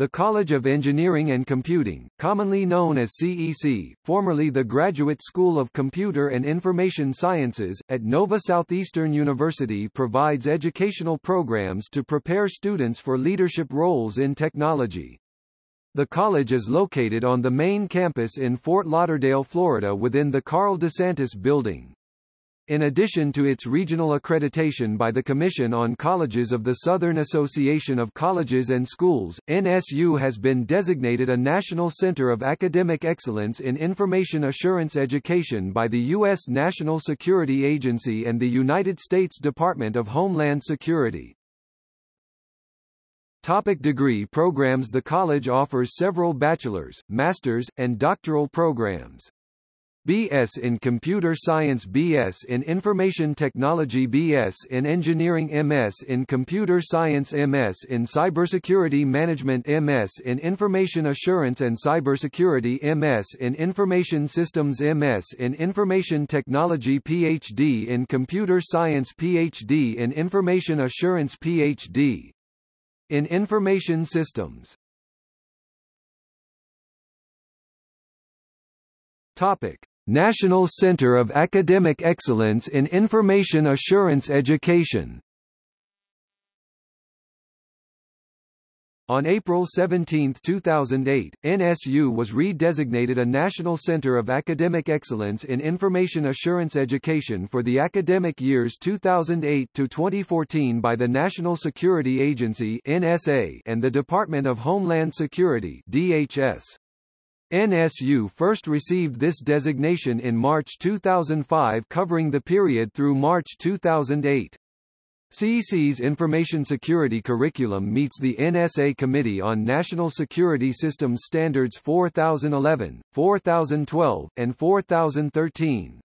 The College of Engineering and Computing, commonly known as CEC, formerly the Graduate School of Computer and Information Sciences, at Nova Southeastern University provides educational programs to prepare students for leadership roles in technology. The college is located on the main campus in Fort Lauderdale, Florida, within the Carl DeSantis Building. In addition to its regional accreditation by the Commission on Colleges of the Southern Association of Colleges and Schools, NSU has been designated a National Center of Academic Excellence in Information Assurance Education by the U.S. National Security Agency and the United States Department of Homeland Security. Topic degree programs. The college offers several bachelor's, master's, and doctoral programs. B.S. in Computer Science, B.S. in Information Technology, B.S. in Engineering, M.S. in Computer Science, M.S. in Cybersecurity Management, M.S. in Information Assurance and Cybersecurity, M.S. in Information Systems, M.S. in Information Technology, Ph.D. in Computer Science, Ph.D. in Information Assurance, Ph.D. in Information Systems. Topic: National Center of Academic Excellence in Information Assurance Education. On April 17, 2008, NSU was redesignated a National Center of Academic Excellence in Information Assurance Education for the academic years 2008 to 2014 by the National Security Agency (NSA) and the Department of Homeland Security (DHS). NSU first received this designation in March 2005, covering the period through March 2008. CEC's information security curriculum meets the NSA Committee on National Security Systems Standards 4011, 4012, and 4013.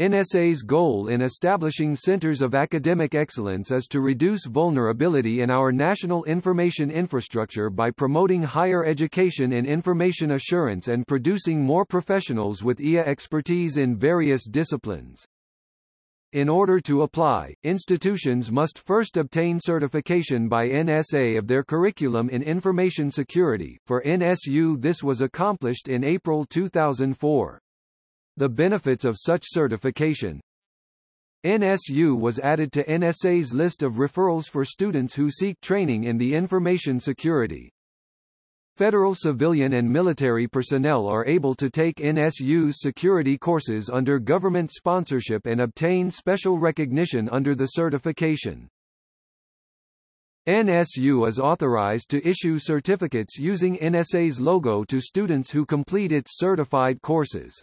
NSA's goal in establishing centers of academic excellence is to reduce vulnerability in our national information infrastructure by promoting higher education in information assurance and producing more professionals with IA expertise in various disciplines. In order to apply, institutions must first obtain certification by NSA of their curriculum in information security. For NSU, this was accomplished in April 2004. The benefits of such certification: NSU was added to NSA's list of referrals for students who seek training in the information security. Federal civilian and military personnel are able to take NSU's security courses under government sponsorship and obtain special recognition under the certification. NSU is authorized to issue certificates using NSA's logo to students who complete its certified courses.